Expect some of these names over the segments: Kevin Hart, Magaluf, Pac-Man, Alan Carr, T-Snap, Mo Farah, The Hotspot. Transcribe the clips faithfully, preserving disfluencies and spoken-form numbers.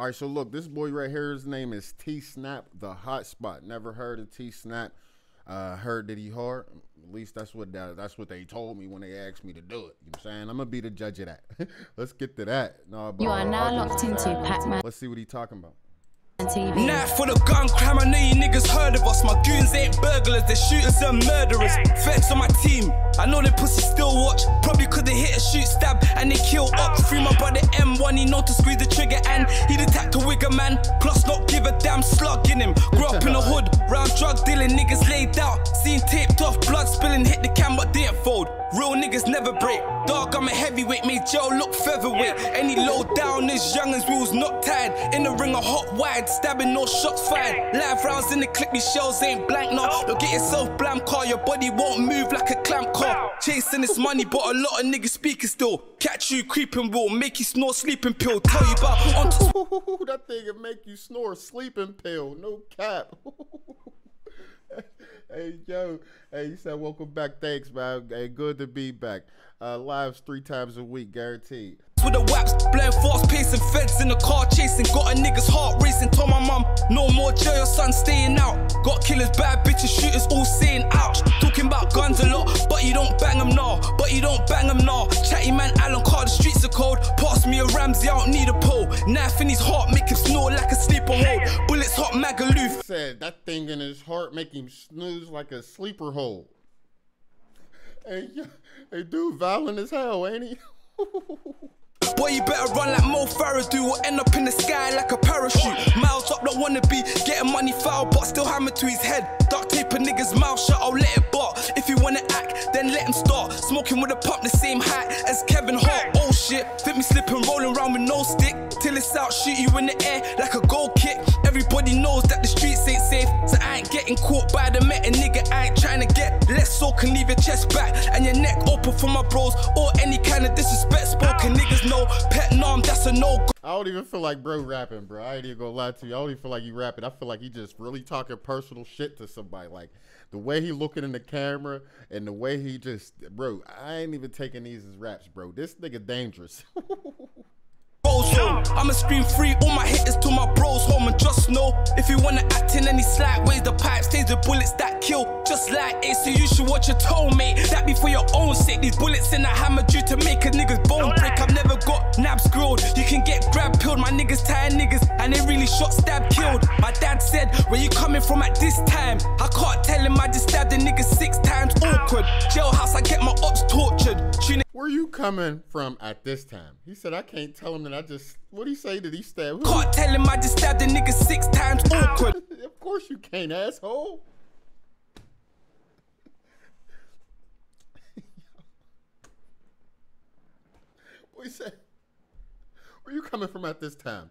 All right, so look, this boy right here, his name is T-Snap, the hotspot. Never heard of T-Snap. Uh, heard that he hard. At least that's what that, that's what they told me when they asked me to do it. You know what I'm saying? I'm gonna be the judge of that. Let's get to that. No, but you are now locked into Pac-Man. Let's see what he talking about. T V. Night full of gun crime, I know you niggas heard of us. My goons ain't burglars, they're shooters and murderers. Feds on my team, I know the pussy still watch. Probably could have hit a shoot stab and they kill up. Free my brother M one, he know to squeeze the trigger and he'd attack the wigger man. Plus not give a damn slug in him. Grew up in the hood, round drug dealing, niggas laid out. Seen taped off, blood spilling, hit the cam but didn't fold. Real niggas never break. Dog, I'm a heavyweight, made Joe look featherweight. Any low down is young as we was not tied. In the ring of hot wide, stabbing, no shots fired. Live rounds in the clip, me shells ain't blank, no. Don't get yourself blam car, your body won't move like a clamp car. Chasing this money, but a lot of niggas speaking still. Catch you creeping, will make you snore sleeping pill. Tell you about on that thing will make you snore sleeping pill, no cap. Hey, yo. Hey, you said welcome back. Thanks, man. Hey, good to be back. Uh, lives three times a week, guaranteed. With the waps, blowing fast pace and feds in the car chasing. Got a nigga's heart racing. Told my mum, no more jail, your son staying out. Got killers, bad bitches, shooters, all saying ouch. Talking about guns a lot, but you don't bang them now. But you don't bang them now. Chatty man, Alan Carr, the streets are cold. Pass me a Ramsey, I don't need a pole. Knife in his heart, make him snore like a sleeper hole. Bullets hot, Magaluf. Said that thing in his heart, make him snooze like a sleeper hole. Hey, hey dude, violent as hell, ain't he? Boy, you better run like Mo Farah do, or end up in the sky like a parachute. Miles up, don't wanna be getting money foul, but still hammer to his head. Duct tape a nigga's mouth shut, I'll let it bark. If you wanna act, then let him start. Smoking with a pump, the same height as Kevin Hart. Oh shit, fit me slipping, rolling around with no stick. Till it's out, shoot you in the air like a goal kick. Everybody knows that the streets ain't safe, so I ain't getting caught by the Met. And nigga, I ain't trying to get less, so can leave your chest back and your neck open for my bros, or any kind of disrespect spoken. Niggas know pet nom, that's a no. I don't even feel like bro rapping, bro. I ain't even gonna lie to you. I don't even feel like he rapping. I feel like he just really talking personal shit to somebody. Like the way he looking in the camera and the way he just, bro, I ain't even taking these as raps, bro. This nigga dangerous. I'ma scream free, all my hitters to my bros home. And just know, if you wanna act in any slight ways, the pipe stays the bullets that kill. Just like Ace, so you should watch your tone, mate. That be for your own sake. These bullets in a hammer due to make a nigga's bone break. I've never got nabs grilled. You can get grab pilled. My niggas tired niggas, and they really shot, stab, killed. My dad said, where you coming from at this time? I can't tell him, I just stabbed the nigga six times. Awkward. Jailhouse, I get my ops tortured. Tune where you coming from at this time? He said, I can't tell him that I just, what do you say that he stabbed? Can't tell him I just stabbed the nigga six times. Awkward. Of course you can't, asshole. What he said? Where you coming from at this time?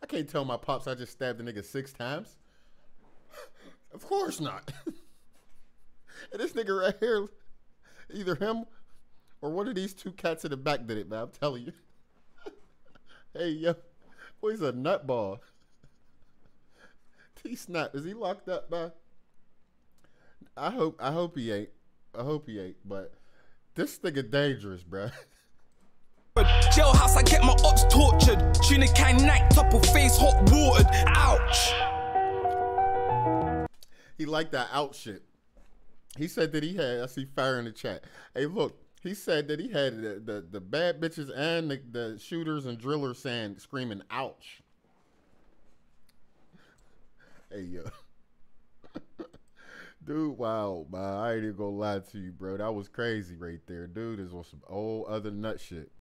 I can't tell my pops I just stabbed the nigga six times. Of course not. And this nigga right here, either him or one of these two cats in the back did it, man. I'm telling you. Hey, yo. Boy, he's a nutball. T-Snap. Is he locked up, man? I hope I hope he ain't. I hope he ain't. But this nigga dangerous, bruh. Jailhouse, I get my ops tortured. Tuna can night, couple face, hot watered. Ouch. He liked that out shit. He said that he had, I see fire in the chat. Hey, look. He said that he had the, the, the bad bitches and the, the shooters and drillers saying, screaming, ouch. Hey, yo. Dude, wow, man. I ain't even gonna lie to you, bro. That was crazy right there. Dude is on some old other nut shit.